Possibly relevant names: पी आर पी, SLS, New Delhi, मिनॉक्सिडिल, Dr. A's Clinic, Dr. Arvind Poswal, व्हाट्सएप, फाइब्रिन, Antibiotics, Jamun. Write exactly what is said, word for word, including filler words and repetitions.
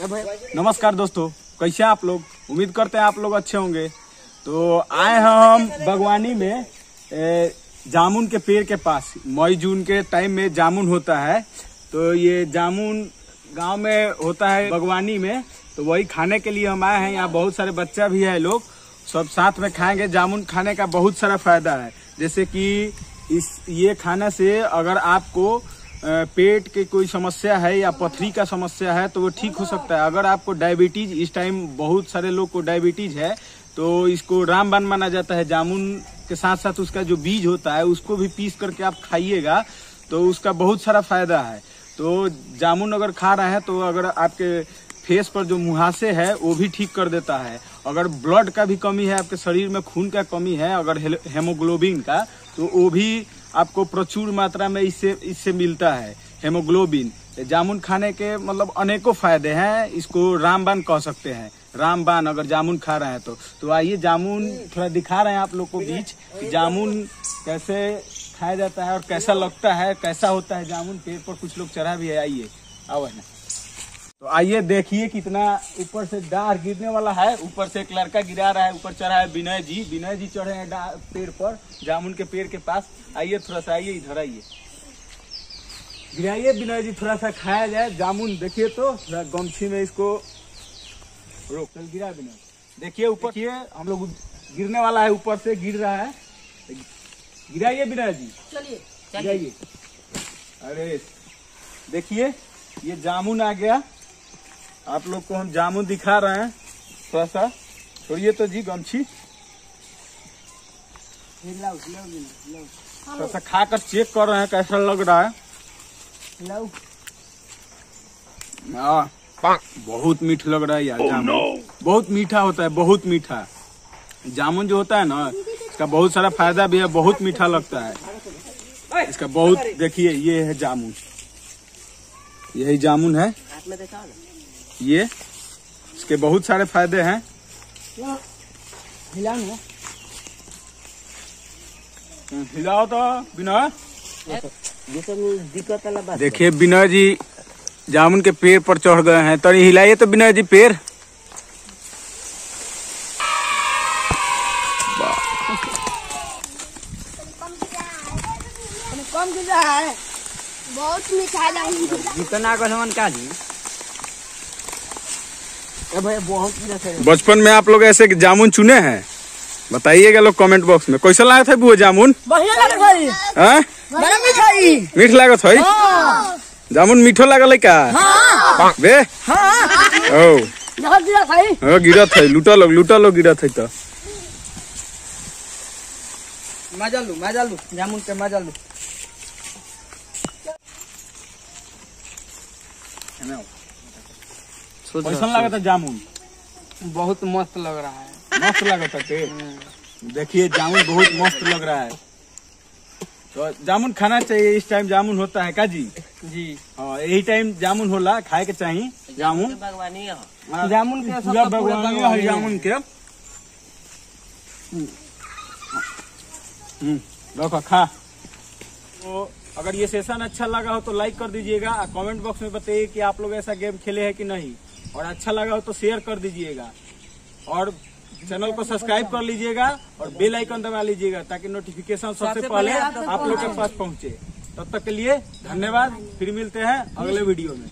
नमस्कार दोस्तों, कैसे आप लोग? उम्मीद करते हैं आप लोग अच्छे होंगे। तो आए हम बागवानी में जामुन के पेड़ के पास। मई जून के टाइम में जामुन होता है, तो ये जामुन गांव में होता है बागवानी में, तो वही खाने के लिए हम आए हैं। यहाँ बहुत सारे बच्चा भी है, लोग सब साथ में खाएंगे। जामुन खाने का बहुत सारा फायदा है, जैसे कि इस ये खाने से अगर आपको पेट की कोई समस्या है या पथरी का समस्या है तो वो ठीक हो सकता है। अगर आपको डायबिटीज़, इस टाइम बहुत सारे लोग को डायबिटीज़ है, तो इसको रामबाण माना जाता है। जामुन के साथ साथ उसका जो बीज होता है उसको भी पीस करके आप खाइएगा तो उसका बहुत सारा फायदा है। तो जामुन अगर खा रहे हैं तो अगर आपके फेस पर जो मुहासे है वो भी ठीक कर देता है। अगर ब्लड का भी कमी है, आपके शरीर में खून का कमी है, अगर हेमोग्लोबिन का, तो वो भी आपको प्रचुर मात्रा में इससे इससे मिलता है हेमोग्लोबिन। जामुन खाने के मतलब अनेकों फायदे हैं, इसको रामबाण कह सकते हैं। रामबाण अगर जामुन खा रहे हैं तो तो आइए जामुन थोड़ा दिखा रहे हैं आप लोग को बीच, जामुन कैसे खाया जाता है और कैसा लगता है, कैसा होता है जामुन। पेड़ पर कुछ लोग चढ़ा भी है, आइए आओ है ना। तो आइए देखिए कितना ऊपर से डार गिरने वाला है। ऊपर से एक लड़का गिरा रहा है, ऊपर चढ़ा है विनय जी। विनय जी चढ़े हैं डार पेड़ पर, जामुन के पेड़ के पास। आइए थोड़ा सा, आइए इधर आइए, गिराइए विनय जी, थोड़ा सा खाया जाए जामुन। देखिए तो थोड़ा गमछी में इसको रोक, चल गिरा विनय। देखिए ऊपर, ये हम लोग गिरने वाला है, ऊपर से गिर रहा है। गिराइए विनय जी, चलिए गिराइए। अरे देखिए ये जामुन आ गया, आप लोग को हम जामुन दिखा रहे हैं। थोड़ा सा छोड़िए तो जी गमछी, थोड़ा सा खा कर चेक कर रहे हैं कैसा लग रहा है। हाँ, बहुत मीठा लग रहा है यार जामुन। oh, no. बहुत मीठा होता है, बहुत मीठा जामुन जो होता है ना, इसका बहुत सारा फायदा भी है। बहुत मीठा लगता है इसका बहुत। देखिए ये है जामुन, यही जामुन है, ये इसके बहुत सारे फायदे हैं। हिलाओ तो विनय। देखिए विनय जी जामुन के पेड़ पर चढ़ गए हैं, तो हिलाइए तो विनय जी पेड़। कम गिरा है, बहुत मीठा जामुन। जितना का जी बचपन में आप लोग ऐसे जामुन चुने हैं, बताइएगा लोग कमेंट बॉक्स में। कैसा लगा था वो जामुन? मीठ लागत है जामुन, मीठो लागल का बे। ओ गिरत है, लूटा लोग लूटा लोग गिरत है। तो मजा लू मजा लू जामुन के, मजा लू। कैसा लगा था जामुन? बहुत मस्त लग रहा है, मस्त लगा था। देखिए जामुन बहुत मस्त लग रहा है, तो जामुन खाना चाहिए। इस टाइम जामुन होता है का जी? जी हाँ, यही टाइम जामुन होला, खाए के चाहिए जामुन। बागवानी जामुन के पूरा बागवानी है जामुन के। देखो खा। तो अगर ये सेशन अच्छा लगा हो तो लाइक कर दीजिएगा, कमेंट बॉक्स में बताइए कि आप लोग ऐसा गेम खेले हैं कि नहीं, और अच्छा लगा हो तो शेयर कर दीजिएगा, और चैनल को सब्सक्राइब कर लीजिएगा और बेल आइकन दबा लीजिएगा ताकि नोटिफिकेशन सबसे पहले आप लोग के पास पहुंचे। तब तक के लिए धन्यवाद, फिर मिलते हैं अगले वीडियो में।